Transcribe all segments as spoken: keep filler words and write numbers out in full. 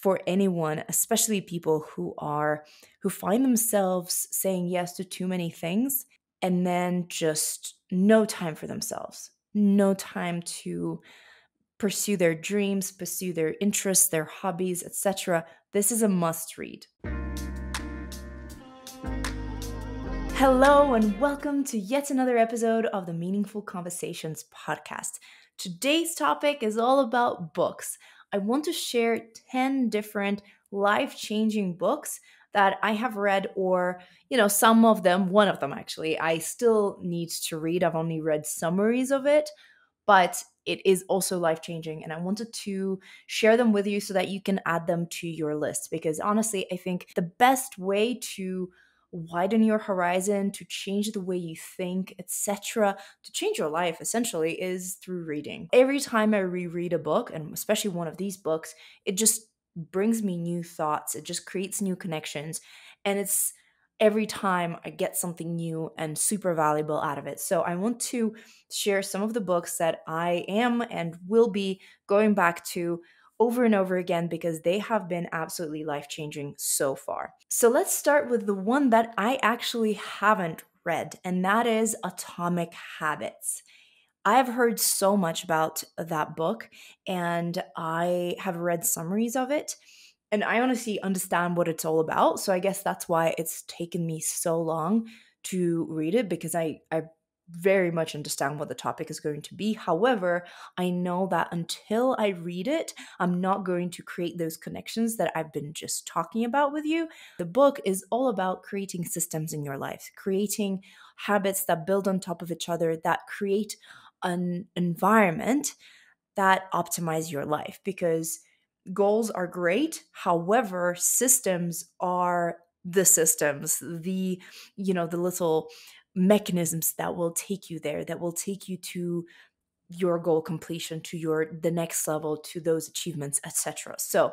for anyone, especially people who are, who find themselves saying yes to too many things and then just no time for themselves, no time to pursue their dreams, pursue their interests, their hobbies, et cetera. This is a must read. Hello, and welcome to yet another episode of the Meaningful Conversations Podcast. Today's topic is all about books. I want to share ten different life-changing books that I have read, or, you know, some of them, one of them actually, I still need to read. I've only read summaries of it, but it is also life-changing. And I wanted to share them with you so that you can add them to your list. Because honestly, I think the best way to widen your horizon, to change the way you think, et cetera, to change your life essentially is through reading. Every time I reread a book, and especially one of these books, it just brings me new thoughts. It just creates new connections. And it's every time I get something new and super valuable out of it. So I want to share some of the books that I am and will be going back to over and over again because they have been absolutely life-changing so far. So let's start with the one that I actually haven't read, and that is Atomic Habits. I've heard so much about that book, and I have read summaries of it, and I honestly understand what it's all about. So I guess that's why it's taken me so long to read it, because I, I very much understand what the topic is going to be. However, I know that until I read it, I'm not going to create those connections that I've been just talking about with you. The book is all about creating systems in your life, creating habits that build on top of each other, that create an environment that optimize your life, because goals are great. However, systems are the systems, the, you know, the little mechanisms that will take you there, that will take you to your goal completion, to your the next level, to those achievements, et cetera. So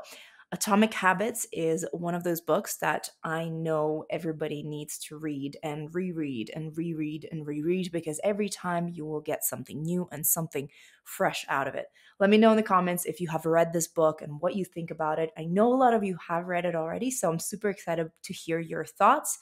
Atomic Habits is one of those books that I know everybody needs to read and reread and reread and reread, because every time you will get something new and something fresh out of it. Let me know in the comments if you have read this book and what you think about it. I know a lot of you have read it already, so I'm super excited to hear your thoughts,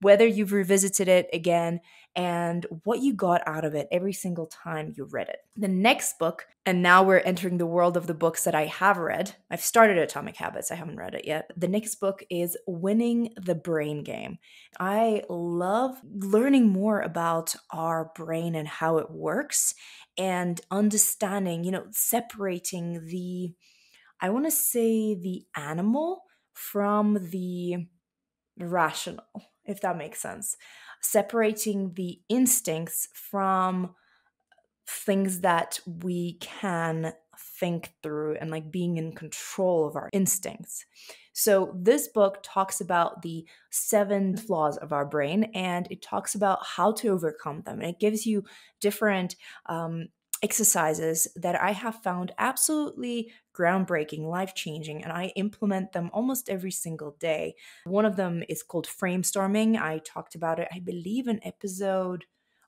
whether you've revisited it again, and what you got out of it every single time you read it. The next book, and now we're entering the world of the books that I have read. I've started Atomic Habits. I haven't read it yet. The next book is Winning the Brain Game. I love learning more about our brain and how it works, and understanding, you know, separating the, I want to say the animal from the rational, if that makes sense, separating the instincts from things that we can think through, and like being in control of our instincts. So this book talks about the seven flaws of our brain, and it talks about how to overcome them. And it gives you different um, exercises that I have found absolutely groundbreaking, life-changing, and I implement them almost every single day. One of them is called framestorming. I talked about it, I believe, in episode,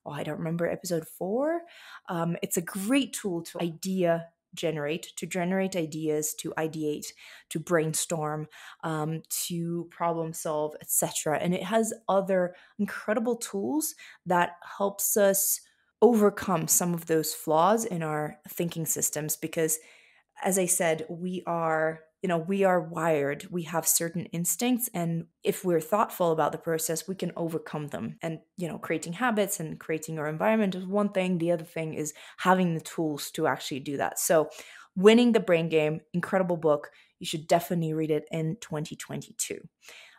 oh, I don't remember, episode four. Um, it's a great tool to idea generate, to generate ideas, to ideate, to brainstorm, um, to problem solve, et cetera. And it has other incredible tools that helps us overcome some of those flaws in our thinking systems, because as I said, we are, you know, we are wired, we have certain instincts, and if we're thoughtful about the process, we can overcome them. And, you know, creating habits and creating our environment is one thing. The other thing is having the tools to actually do that. So Winning the Brain Game, incredible book. You should definitely read it in twenty twenty-two.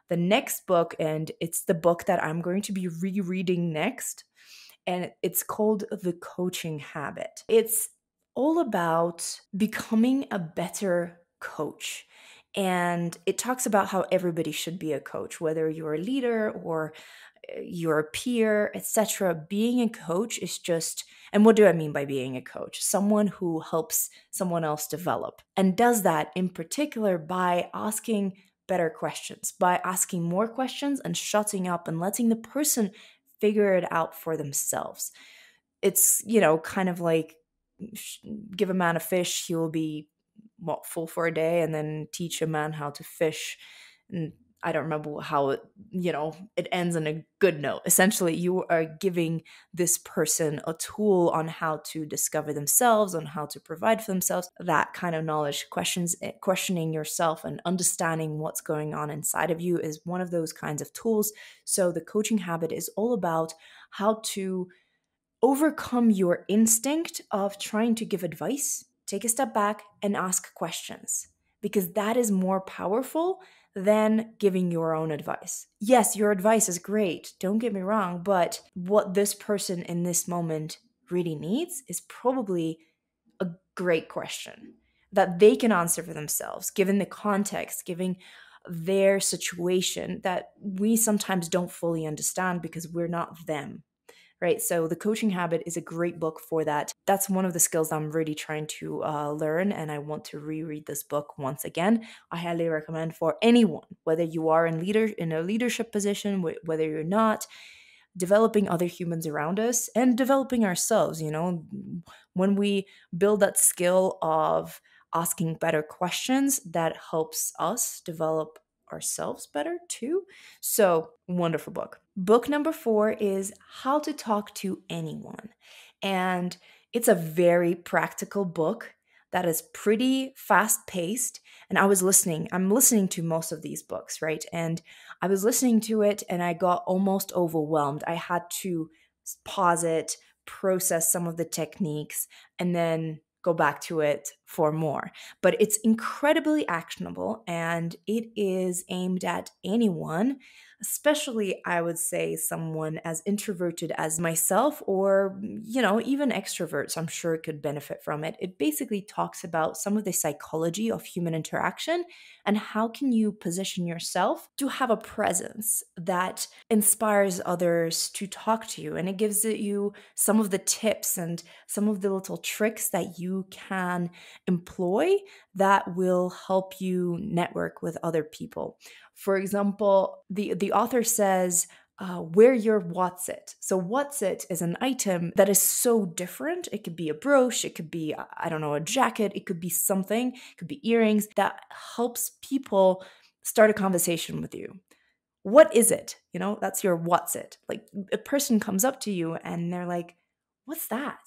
The next book, and it's the book that I'm going to be rereading next, and it's called The Coaching Habit. It's all about becoming a better coach. And it talks about how everybody should be a coach, whether you're a leader or you're a peer, et cetera. Being a coach is just, and what do I mean by being a coach? Someone who helps someone else develop, and does that in particular by asking better questions, by asking more questions and shutting up and letting the person figure it out for themselves. It's, you know, kind of like give a man a fish, he will be watful for a day and then teach a man how to fish. And I don't remember how it, you know, it ends on a good note. Essentially, you are giving this person a tool on how to discover themselves, on how to provide for themselves, that kind of knowledge. Questions, questioning yourself and understanding what's going on inside of you is one of those kinds of tools. So the coaching habit is all about how to overcome your instinct of trying to give advice, take a step back and ask questions, because that is more powerful than giving your own advice. Yes, your advice is great, don't get me wrong, but what this person in this moment really needs is probably a great question that they can answer for themselves, given the context, given their situation that we sometimes don't fully understand because we're not them, right? So The Coaching Habit is a great book for that. That's one of the skills I'm really trying to uh, learn, and I want to reread this book once again. I highly recommend for anyone, whether you are in leader in a leadership position, whether you're not, developing other humans around us and developing ourselves. You know, when we build that skill of asking better questions, that helps us develop ourselves better too. So, wonderful book. Book number four is How to Talk to Anyone. And it's a very practical book that is pretty fast paced. And I was listening, I'm listening to most of these books, right? And I was listening to it and I got almost overwhelmed. I had to pause it, process some of the techniques, and then go back to it for more. But it's incredibly actionable and it is aimed at anyone, especially I would say someone as introverted as myself, or, you know, even extroverts, I'm sure, could benefit from it. It basically talks about some of the psychology of human interaction and how can you position yourself to have a presence that inspires others to talk to you. And it gives you some of the tips and some of the little tricks that you can employ that will help you network with other people. For example, the, the author says, uh, wear your what's it. So what's it is an item that is so different. It could be a brooch, it could be, I don't know, a jacket, it could be something, it could be earrings that helps people start a conversation with you. What is it? You know, that's your what's it. Like a person comes up to you and they're like, what's that?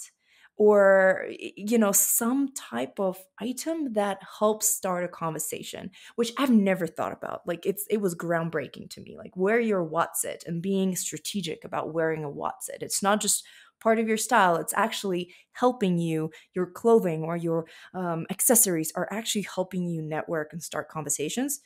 Or, you know, some type of item that helps start a conversation, which I've never thought about. Like it's, it was groundbreaking to me, like wear your what's it and being strategic about wearing a what's it. It's not just part of your style. It's actually helping you, your clothing or your um, accessories are actually helping you network and start conversations.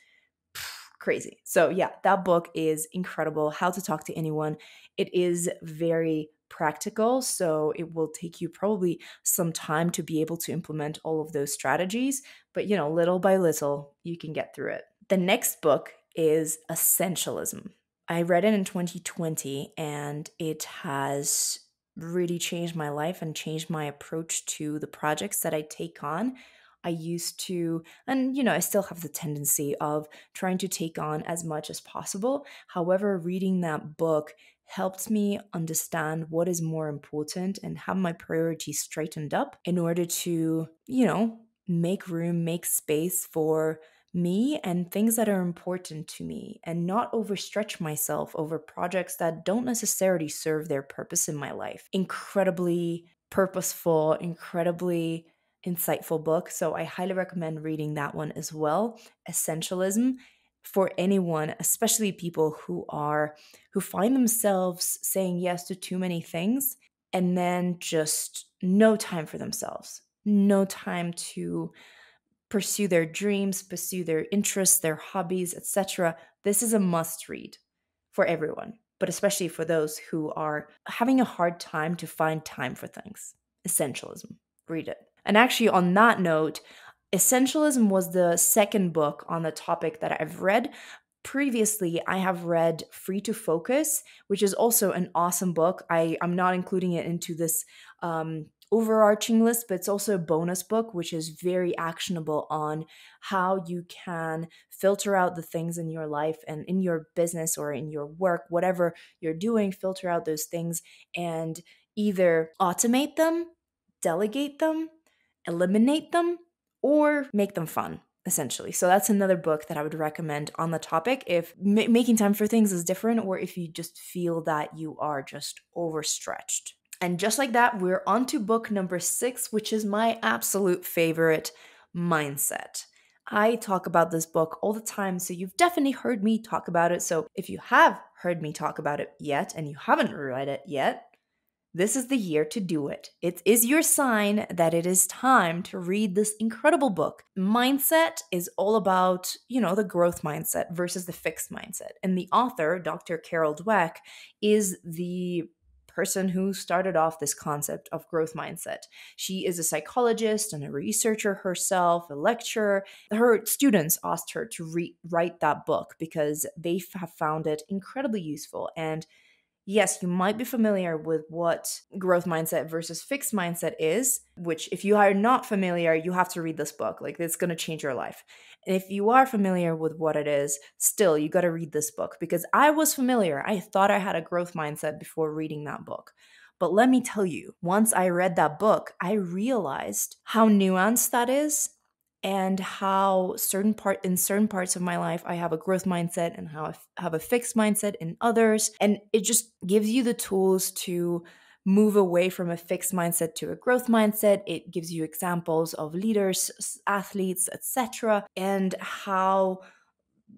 Crazy. So yeah, that book is incredible. How to Talk to Anyone. It is very practical, so it will take you probably some time to be able to implement all of those strategies, but you know, little by little, you can get through it. The next book is Essentialism. I read it in twenty twenty and it has really changed my life and changed my approach to the projects that I take on. I used to, and you know, I still have the tendency of trying to take on as much as possible. However, reading that book helped me understand what is more important and have my priorities straightened up in order to, you know, make room, make space for me and things that are important to me, and not overstretch myself over projects that don't necessarily serve their purpose in my life. Incredibly purposeful, incredibly insightful book. So I highly recommend reading that one as well. Essentialism. For anyone, especially people who are, who find themselves saying yes to too many things and then just no time for themselves, no time to pursue their dreams, pursue their interests, their hobbies, et cetera. This is a must read for everyone, but especially for those who are having a hard time to find time for things. Essentialism. Read it. And actually on that note, Essentialism was the second book on the topic that I've read. Previously, I have read Free to Focus, which is also an awesome book. I, I'm not including it into this um, overarching list, but it's also a bonus book, which is very actionable on how you can filter out the things in your life and in your business or in your work, whatever you're doing, filter out those things and either automate them, delegate them, eliminate them, or make them fun, essentially. So that's another book that I would recommend on the topic if ma- making time for things is different, or if you just feel that you are just overstretched. And just like that, we're on to book number six, which is my absolute favorite, Mindset. I talk about this book all the time, so you've definitely heard me talk about it. So if you have heard me talk about it yet and you haven't read it yet, this is the year to do it. It is your sign that it is time to read this incredible book. Mindset is all about, you know, the growth mindset versus the fixed mindset. And the author, Doctor Carol Dweck, is the person who started off this concept of growth mindset. She is a psychologist and a researcher herself, a lecturer. Her students asked her to rewrite that book because they have found it incredibly useful. And yes, you might be familiar with what growth mindset versus fixed mindset is, which if you are not familiar, you have to read this book. Like, it's going to change your life. And if you are familiar with what it is, still, you got to read this book, because I was familiar. I thought I had a growth mindset before reading that book. But let me tell you, once I read that book, I realized how nuanced that is, and how certain part in certain parts of my life, I have a growth mindset, and how I f- have a fixed mindset in others. And it just gives you the tools to move away from a fixed mindset to a growth mindset. It gives you examples of leaders, athletes, et cetera, and how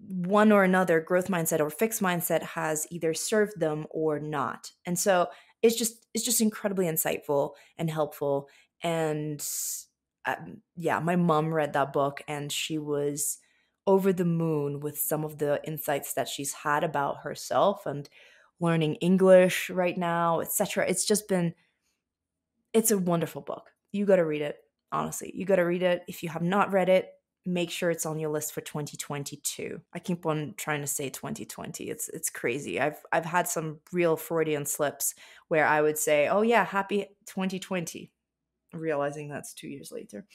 one or another growth mindset or fixed mindset has either served them or not. And so it's just it's just incredibly insightful and helpful. And um, yeah, my mom read that book, and she was over the moon with some of the insights that she's had about herself and learning English right now, et cetera. It's just been, it's a wonderful book. You got to read it. Honestly, you got to read it. If you have not read it, make sure it's on your list for twenty twenty-two. I keep on trying to say twenty twenty. It's it's crazy. I've I've had some real Freudian slips where I would say, oh yeah, happy twenty twenty, realizing that's two years later.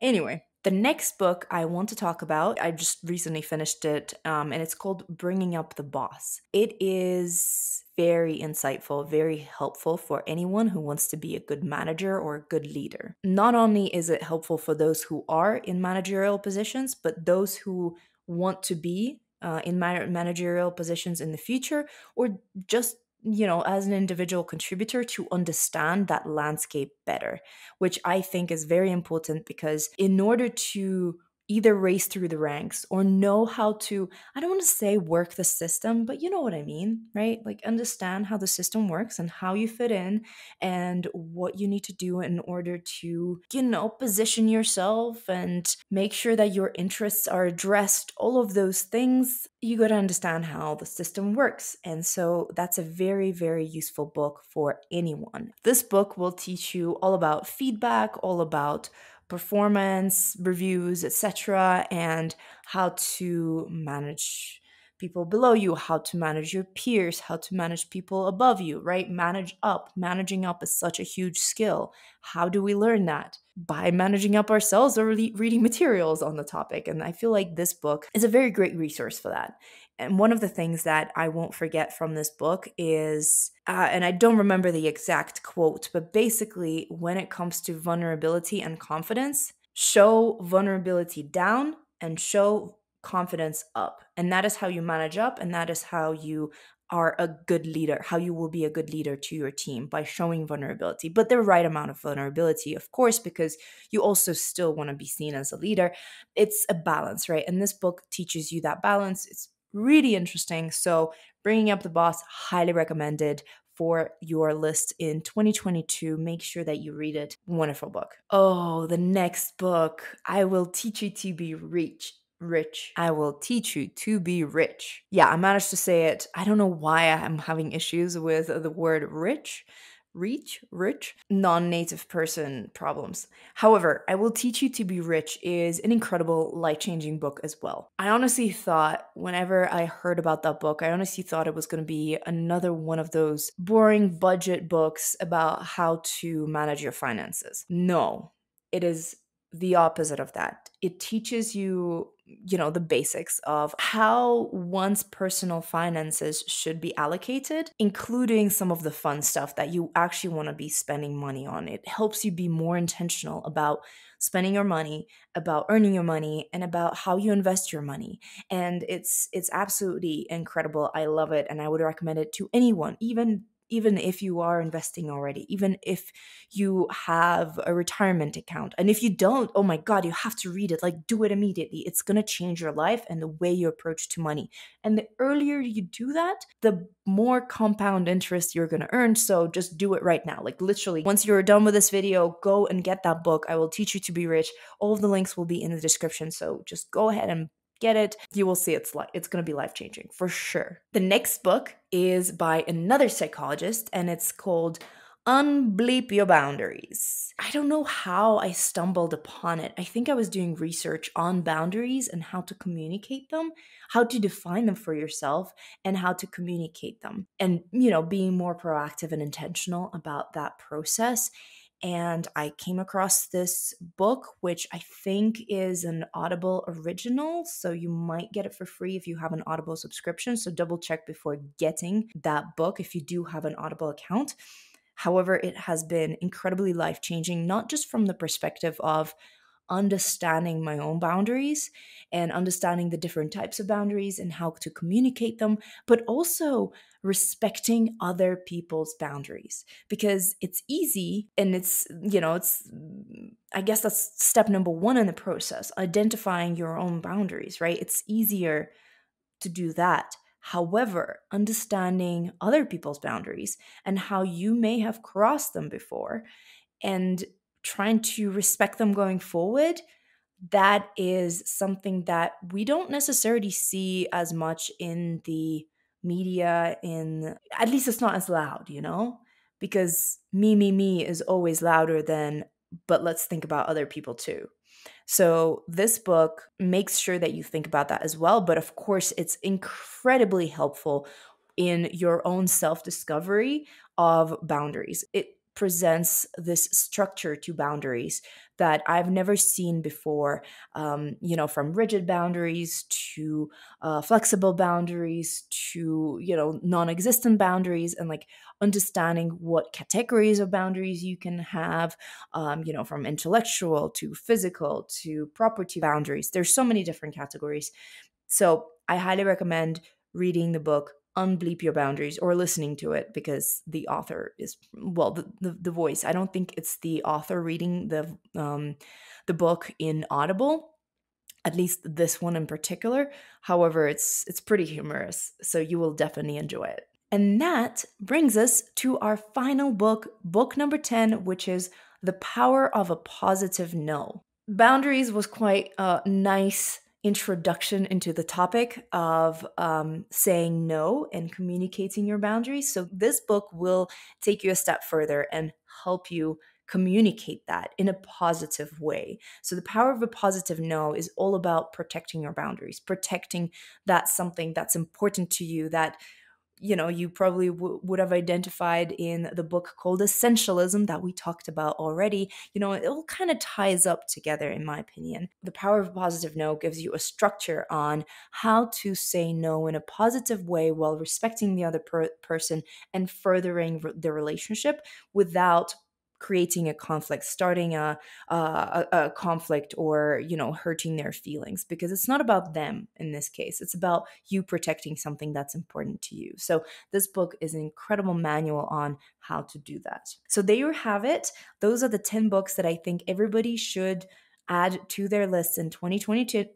Anyway, the next book I want to talk about, I just recently finished it, um, and it's called Bringing Up the Boss. It is very insightful, very helpful for anyone who wants to be a good manager or a good leader. Not only is it helpful for those who are in managerial positions, but those who want to be uh, in managerial positions in the future, or just, you know, as an individual contributor, to understand that landscape better, which I think is very important, because in order to either race through the ranks or know how to, I don't want to say work the system, but you know what I mean, right? Like, understand how the system works and how you fit in and what you need to do in order to, you know, position yourself and make sure that your interests are addressed. All of those things, you got to understand how the system works. And so that's a very, very useful book for anyone. This book will teach you all about feedback, all about performance reviews, et cetera, and how to manage people below you, how to manage your peers, how to manage people above you, right? Manage up. Managing up is such a huge skill. How do we learn that? By managing up ourselves or re- reading materials on the topic. And I feel like this book is a very great resource for that. And one of the things that I won't forget from this book is, uh, and I don't remember the exact quote, but basically, when it comes to vulnerability and confidence, show vulnerability down and show confidence up. And that is how you manage up, and that is how you are a good leader, how you will be a good leader to your team, by showing vulnerability, but the right amount of vulnerability, of course, because you also still want to be seen as a leader. It's a balance, right? And this book teaches you that balance. It's really interesting. So Bringing Up the Boss, highly recommended for your list in twenty twenty-two. Make sure that you read it. Wonderful book. Oh, the next book, I Will Teach You to Be Rich. Rich. I Will Teach You to Be Rich. Yeah, I managed to say it. I don't know why I'm having issues with the word rich. Reach, rich, non-native person problems. However, I Will Teach You to Be Rich is an incredible, life-changing book as well. I honestly thought, whenever I heard about that book, I honestly thought it was going to be another one of those boring budget books about how to manage your finances. No, it is the opposite of that. It teaches you, you know, the basics of how one's personal finances should be allocated, including some of the fun stuff that you actually want to be spending money on. It helps you be more intentional about spending your money, about earning your money, and about how you invest your money. And it's it's absolutely incredible. I love it, and I would recommend it to anyone, even even if you are investing already, even if you have a retirement account. And if you don't, oh my God, you have to read it. Like, do it immediately. It's going to change your life and the way you approach to money. And the earlier you do that, the more compound interest you're going to earn. So just do it right now. Like, literally, once you're done with this video, go and get that book, I Will Teach You to Be Rich. All of the links will be in the description. So just go ahead and get it. You will see it's like it's going to be life-changing for sure. The next book is by another psychologist, and it's called Unbleep Your Boundaries. I don't know how I stumbled upon it. I think I was doing research on boundaries and how to communicate them, how to define them for yourself, and how to communicate them. And, you know, being more proactive and intentional about that process. And I came across this book, which I think is an Audible original. So you might get it for free if you have an Audible subscription. So double check before getting that book if you do have an Audible account. However, it has been incredibly life-changing, not just from the perspective of understanding my own boundaries and understanding the different types of boundaries and how to communicate them, but also respecting other people's boundaries, because it's easy. And it's, you know, it's, I guess that's step number one in the process, identifying your own boundaries, right? It's easier to do that. However, understanding other people's boundaries and how you may have crossed them before and trying to respect them going forward, that is something that we don't necessarily see as much in the media, in at least it's not as loud, you know, because me, me, me is always louder than, but let's think about other people too. So this book makes sure that you think about that as well. But of course, it's incredibly helpful in your own self-discovery of boundaries. It presents this structure to boundaries that I've never seen before, um, you know, from rigid boundaries to uh, flexible boundaries to, you know, non-existent boundaries, and like understanding what categories of boundaries you can have, um, you know, from intellectual to physical to property boundaries. There's so many different categories. So I highly recommend reading the book Unbleep Your Boundaries, or listening to it, because the author is, well, the, the, the voice. I don't think it's the author reading the um, the book in Audible, at least this one in particular. However, it's it's pretty humorous, so you will definitely enjoy it. And that brings us to our final book, book number ten, which is The Power of a Positive No. Boundaries was quite uh, nice introduction into the topic of um, saying no and communicating your boundaries. So this book will take you a step further and help you communicate that in a positive way. So The Power of a Positive No is all about protecting your boundaries, protecting that something that's important to you that, you know, you probably w would have identified in the book called Essentialism that we talked about already. You know, it all kind of ties up together, in my opinion. The Power of a Positive No gives you a structure on how to say no in a positive way while respecting the other per person and furthering the relationship without creating a conflict, starting a, a, a conflict, or, you know, hurting their feelings, because it's not about them in this case. It's about you protecting something that's important to you. So this book is an incredible manual on how to do that. So there you have it. Those are the ten books that I think everybody should add to their list in twenty twenty-two,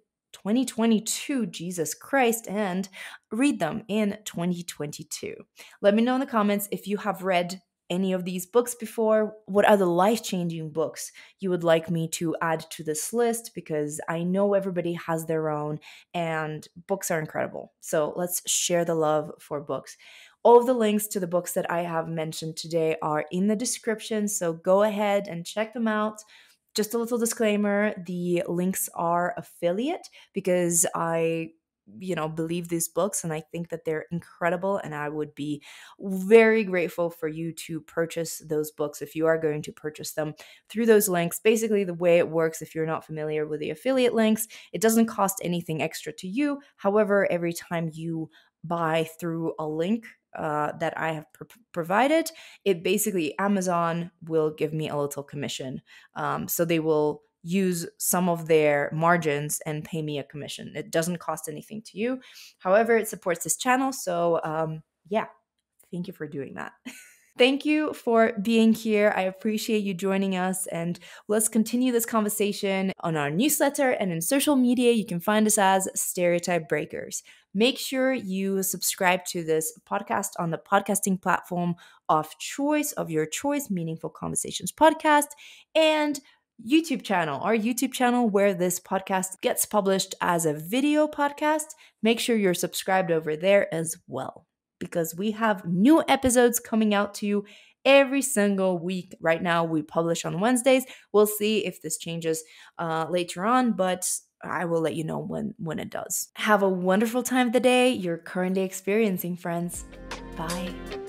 Jesus Christ, and read them in twenty twenty-two. Let me know in the comments if you have read any of these books before. What are the life-changing books you would like me to add to this list? Because I know everybody has their own, and books are incredible. So let's share the love for books. All of the links to the books that I have mentioned today are in the description, so go ahead and check them out. Just a little disclaimer, the links are affiliate because I you know, believe these books, and I think that they're incredible, and I would be very grateful for you to purchase those books if you are going to purchase them through those links. Basically, the way it works, if you're not familiar with the affiliate links, it doesn't cost anything extra to you. However, every time you buy through a link uh, that I have pr provided, it basically, Amazon will give me a little commission. Um, so they will use some of their margins and pay me a commission. It doesn't cost anything to you. However, it supports this channel. So um, yeah, thank you for doing that. Thank you for being here. I appreciate you joining us, and let's continue this conversation on our newsletter and in social media. You can find us as Stereotype Breakers. Make sure you subscribe to this podcast on the podcasting platform of choice, of your choice, Meaningful Conversations Podcast, and YouTube channel, our YouTube channel where this podcast gets published as a video podcast. Make sure you're subscribed over there as well, because we have new episodes coming out to you every single week. Right now, we publish on Wednesdays. We'll see if this changes uh, later on, but I will let you know when, when it does. Have a wonderful time of the day you're currently experiencing, friends. Bye.